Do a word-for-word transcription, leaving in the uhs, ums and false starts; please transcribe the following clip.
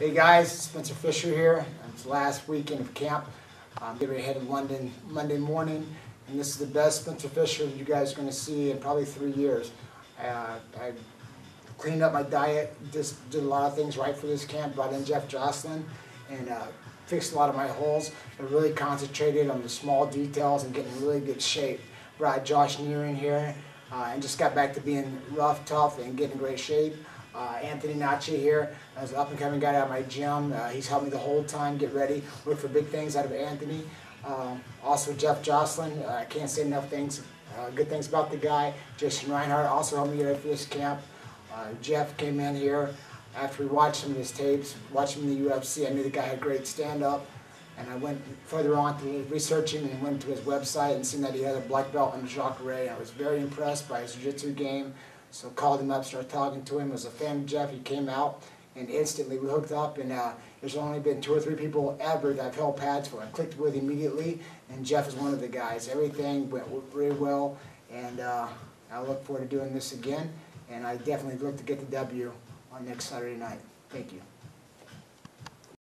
Hey guys, Spencer Fisher here. It's last weekend of camp. I'm getting ready to head to London Monday morning, and this is the best Spencer Fisher you guys are going to see in probably three years. Uh, I cleaned up my diet, just did a lot of things right for this camp, brought in Jeff Joslin, and uh, fixed a lot of my holes, and really concentrated on the small details and getting in really good shape. Brought Josh Neer in here, uh, and just got back to being rough, tough, and getting in great shape. Uh, Anthony Nachi here, as an up-and-coming guy out of my gym. Uh, he's helped me the whole time get ready, look for big things out of Anthony. Uh, also Jeff Joslin, I uh, can't say enough things, uh, good things about the guy. Jason Reinhardt also helped me get ready for this camp. Uh, Jeff came in here after we watched some of his tapes, watched him in the U F C. I knew the guy had great stand-up, and I went further on to researching and went to his website and seen that he had a black belt under Jacare. I was very impressed by his jiu-jitsu game. So called him up, started talking to him. I was a fan of Jeff. He came out, and instantly we hooked up. And uh, there's only been two or three people ever that I've held pads for. I clicked with immediately, and Jeff is one of the guys. Everything went really well, and uh, I look forward to doing this again. And I definitely look to get the W on next Saturday night. Thank you.